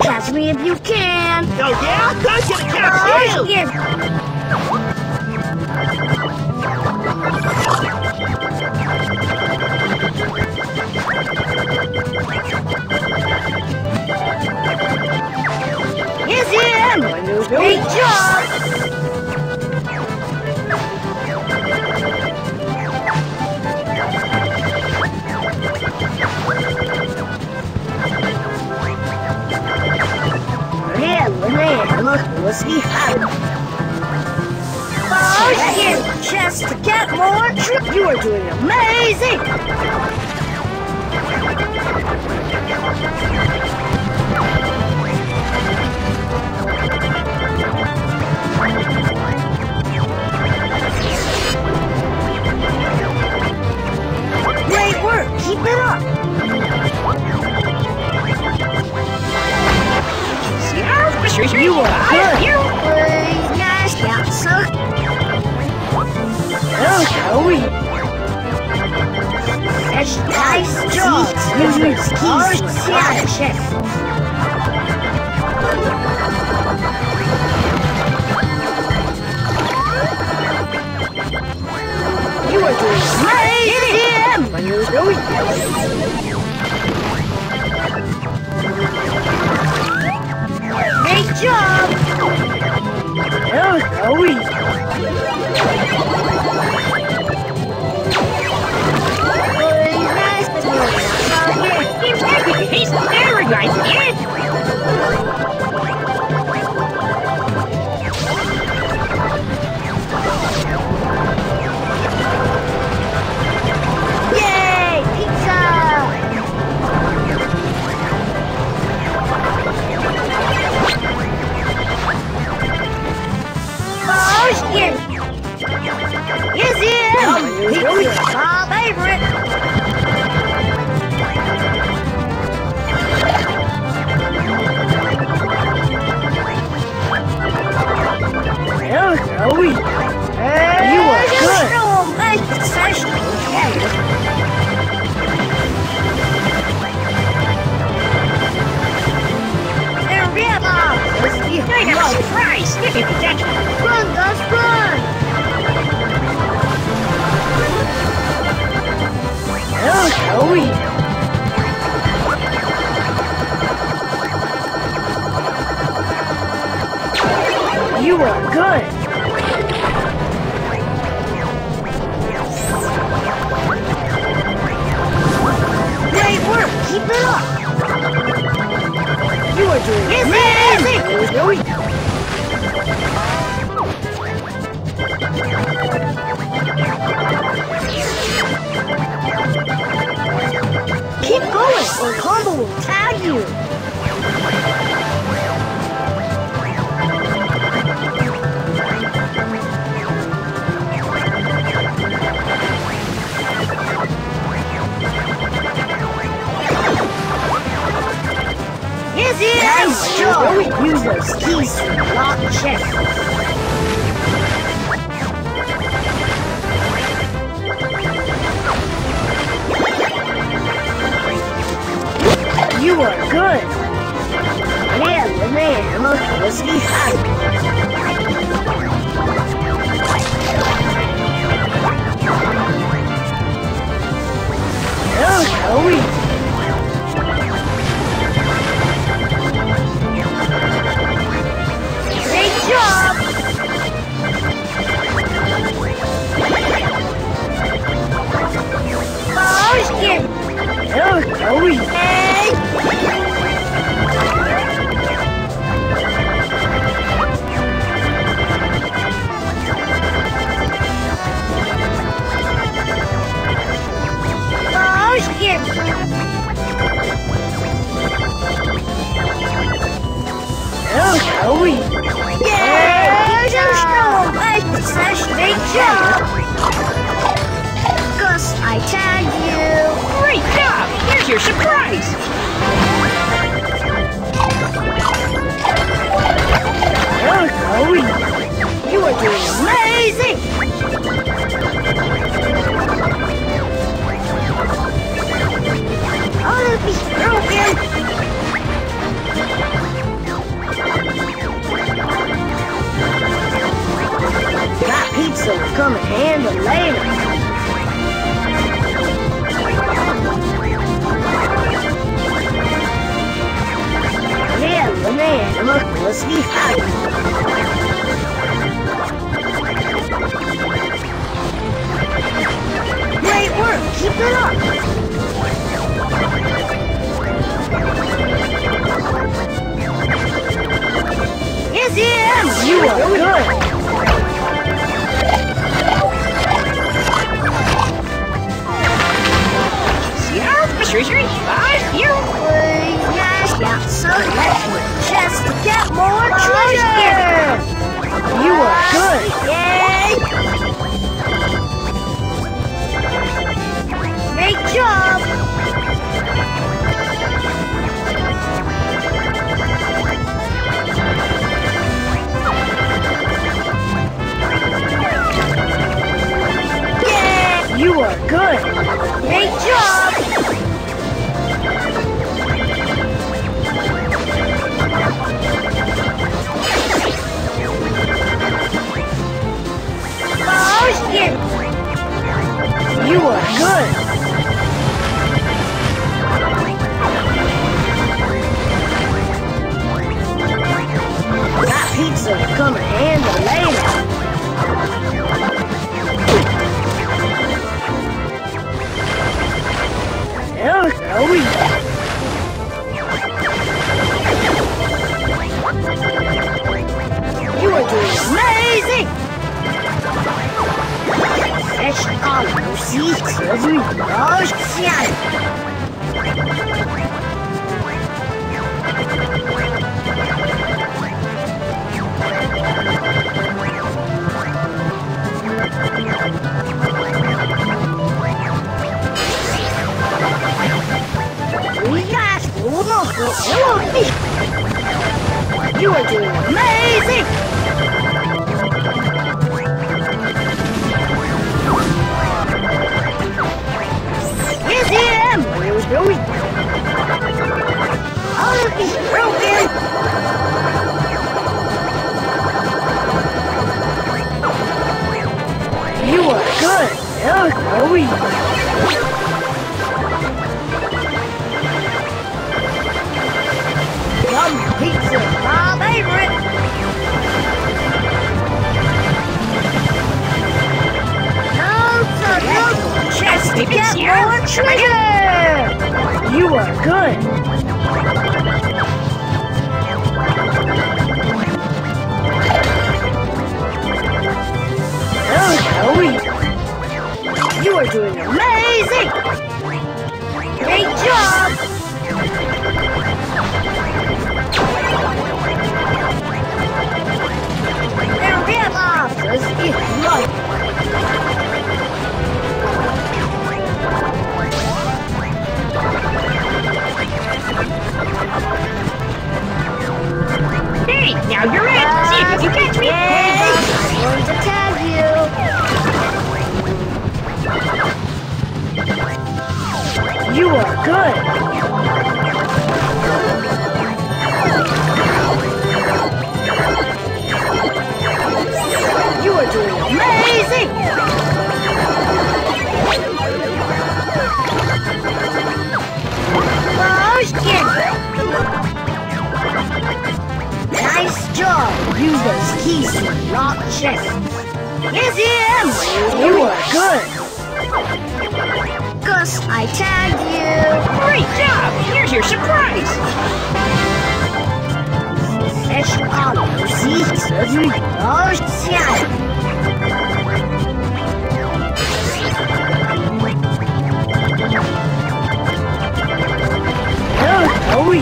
Catch me if you can! Oh yeah? I'm gonna catch you! Yes. Here's him! Great job! Man, was he hot? Oh, chance to get more trip. You are doing amazing. Great work. Keep it up. You are good. You are nice, sir. Oh, it's nice job. You use keys to check. You are doing great. Get him. When you're going. Great job. Oh, Zoe. He's very nice, kid! Yay! Pizza! Oh, shit! Yes, yeah! Pizza! My favorite! Oh, you are good. They're real. You're a surprise. Run, guys, run. Oh, Joey. You are good. Great work. Keep it up. You are doing amazing. Keep going, or Combo will tag you. Nice job! Use those keys to lock check. You are good! Man, look, was he hot? Oh, Joey! I tagged you! Great job! Here's your surprise! Oh, you are doing amazing! Oh, that'd be broken! was me happy. Great work! Keep it up! Yes, yes! You are good! See treasure by you! Yes, yeah, so let's just get more treasure! You are good! Great job! Yeah! You are good! Great job! Oh, yeah! You are good! Pizza will come in handy later. There we go. You are doing amazing. Fresh olive seeds every ocean. You are doing amazing! Here's him! Where's Joey? All of these broken! You are good! Oh, Chloe! Yum pizza! My favorite! No, just to get more treasure! You are good! You are doing amazing! Great job! They're real officers in life. Hey, now you're in! See if you catch me! I'm going to tag you! You are good! You are doing amazing! Oh, shit! Nice job! Use those keys to unlock chests! Yes, yes! You are good! Gus, I tagged you! Great job! Here's your surprise! Fresh olive seeds every ocean! Oh, yeah!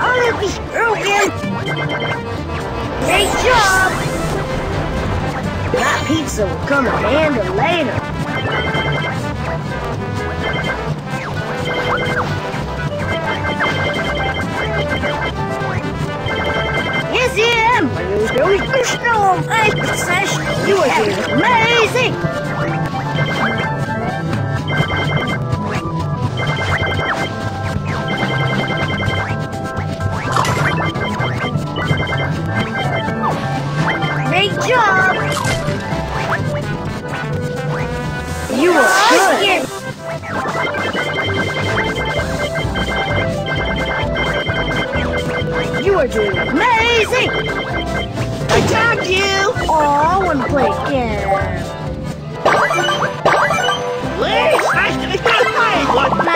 All of these broken! Great job! That pizza will come in handy later. Yes, him! You still make the session. You are doing amazing! Great job! You are good! one-play game. Please, nice to be done by one-play.